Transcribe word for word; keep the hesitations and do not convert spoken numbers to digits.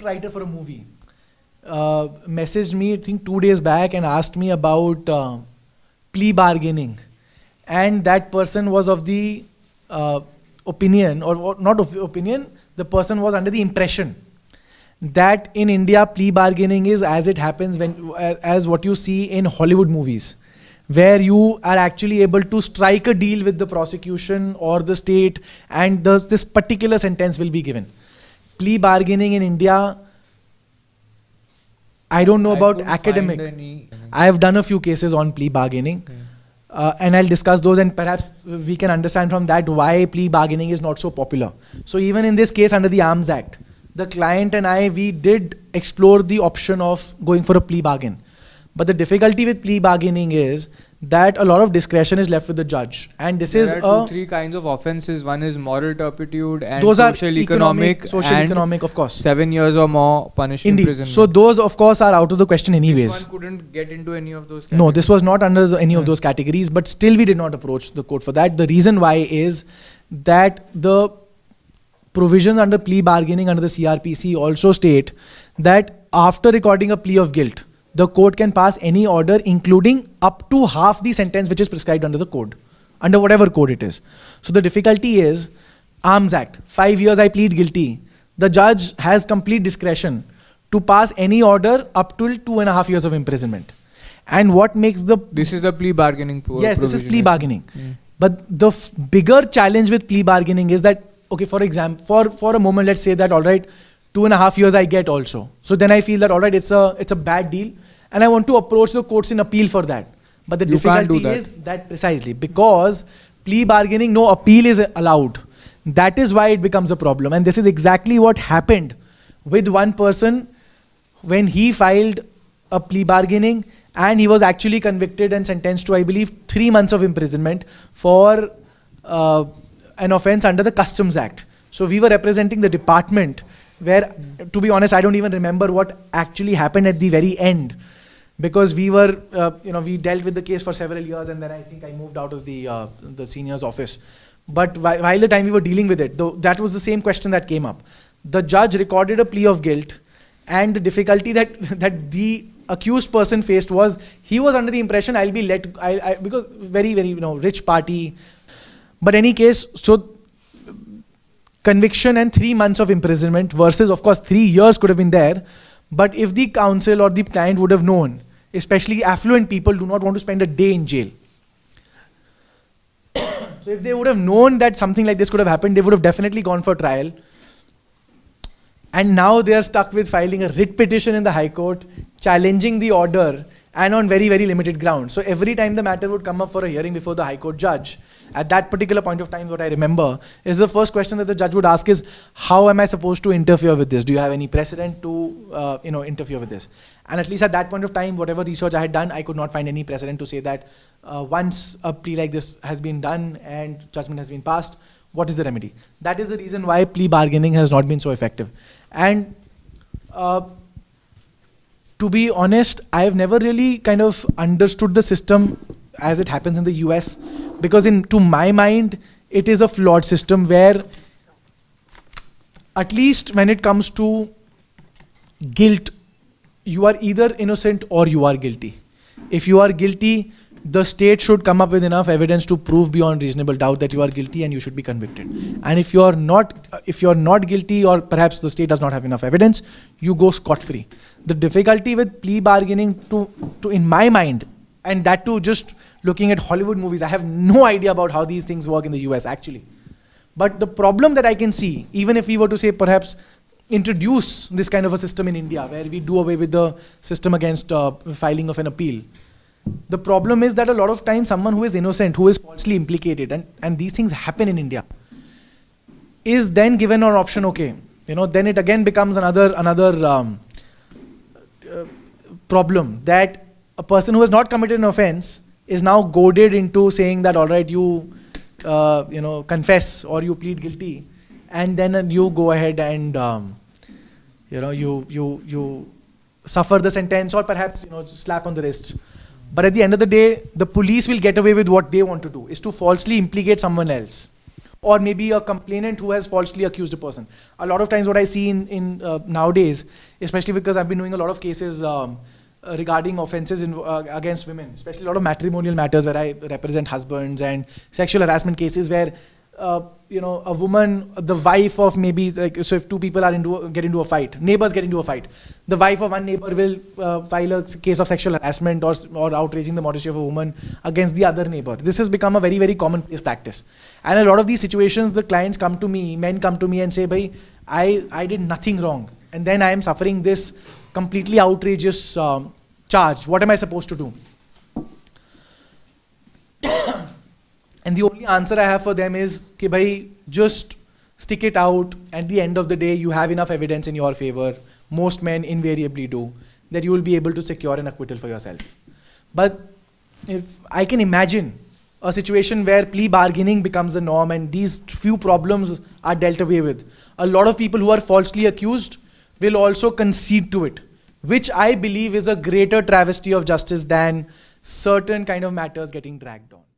script writer for a movie, uh, messaged me I think two days back and asked me about uh, plea bargaining, and that person was of the uh, opinion, or, or not of the opinion, the person was under the impression that in India plea bargaining is as it happens when, as what you see in Hollywood movies, where you are actually able to strike a deal with the prosecution or the state, and the, this particular sentence will be given. Plea bargaining in India, I don't know I about academic. I have done a few cases on plea bargaining, yeah. uh, and I'll discuss those, and perhaps we can understand from that why plea bargaining is not so popular. So even in this case under the Arms Act, the client and I, we did explore the option of going for a plea bargain. But the difficulty with plea bargaining is that a lot of discretion is left with the judge, and this there is are two, a three kinds of offences. One is moral turpitude, and those social are economic, economic social and economic, of course, seven years or more punishment. Indeed. Imprisonment. So those, of course, are out of the question anyways. This one couldn't get into any of those categories. No, this was not under the, any of those categories, but still we did not approach the court for that. The reason why is that the provisions under plea bargaining under the C R P C also state that after recording a plea of guilt, the court can pass any order including up to half the sentence which is prescribed under the code, under whatever code it is. So the difficulty is, Arms Act, five years I plead guilty. The judge has complete discretion to pass any order up to two and a half years of imprisonment. And what makes the... This is the plea bargaining provision. Yes, this is plea bargaining. Mm. But the f bigger challenge with plea bargaining is that, okay, for example, for, for a moment, let's say that, all right, two and a half years I get also. So then I feel that, all right, it's a, it's a bad deal, and I want to approach the courts in appeal for that. But the you difficulty that. is that precisely, because plea bargaining, no appeal is allowed. That is why it becomes a problem. And this is exactly what happened with one person when he filed a plea bargaining, and he was actually convicted and sentenced to, I believe, three months of imprisonment for uh, an offense under the Customs Act. So we were representing the department where, to be honest, I don't even remember what actually happened at the very end, because we were, uh, you know, we dealt with the case for several years, and then I think I moved out of the, uh, the senior's office. But wh while the time we were dealing with it, though, that was the same question that came up. The judge recorded a plea of guilt, and the difficulty that, that the accused person faced was, he was under the impression I'll be let, I, I, because very, very, you know, rich party. But any case, so conviction and three months of imprisonment versus, of course, three years could have been there. But if the counsel or the client would have known, especially affluent people do not want to spend a day in jail. So if they would have known that something like this could have happened, they would have definitely gone for trial. And now they are stuck with filing a writ petition in the High Court, challenging the order, and on very, very limited ground. So every time the matter would come up for a hearing before the High Court judge, at that particular point of time, what I remember is the first question that the judge would ask is, how am I supposed to interfere with this? Do you have any precedent to uh, you know, interfere with this? And at least at that point of time, whatever research I had done, I could not find any precedent to say that uh, once a plea like this has been done and judgment has been passed, what is the remedy? That is the reason why plea bargaining has not been so effective. And uh, to be honest, I have never really kind of understood the system as it happens in the U S, because in, to my mind, it is a flawed system where, at least when it comes to guilt, you are either innocent or you are guilty. If you are guilty, the state should come up with enough evidence to prove beyond reasonable doubt that you are guilty and you should be convicted. And if you are not, if you are not guilty, or perhaps the state does not have enough evidence, you go scot-free. The difficulty with plea bargaining, to, to in my mind, and that too just looking at Hollywood movies, I have no idea about how these things work in the U S actually. But the problem that I can see, even if we were to say perhaps introduce this kind of a system in India, where we do away with the system against uh, filing of an appeal, the problem is that a lot of times someone who is innocent, who is falsely implicated, and, and these things happen in India, is then given an option, okay, you know, then it again becomes another, another um, uh, problem, that a person who has not committed an offense is now goaded into saying that, all right, you, uh, you know, confess or you plead guilty, and then uh, you go ahead and, um, you know, you, you, you suffer the sentence, or perhaps, you know, slap on the wrists. But at the end of the day, the police will get away with what they want to do, is to falsely implicate someone else or maybe a complainant who has falsely accused a person. A lot of times what I see in, in uh, nowadays, especially because I've been doing a lot of cases um, uh, regarding offenses in, uh, against women, especially a lot of matrimonial matters where I represent husbands, and sexual harassment cases where uh, you know, a woman, the wife of maybe, like, so if two people are into, get into a fight, neighbors get into a fight, the wife of one neighbor will uh, file a case of sexual harassment or, or outraging the modesty of a woman against the other neighbor. This has become a very, very commonplace practice. And a lot of these situations, the clients come to me, men come to me and say, "Bhai, I, I did nothing wrong. And then I am suffering this completely outrageous um, charge. What am I supposed to do?" And the only answer I have for them is, "Ki bhai, just stick it out. At the end of the day, you have enough evidence in your favor, most men invariably do, that you will be able to secure an acquittal for yourself." But if I can imagine a situation where plea bargaining becomes the norm and these few problems are dealt away with, a lot of people who are falsely accused will also concede to it, which I believe is a greater travesty of justice than certain kind of matters getting dragged on.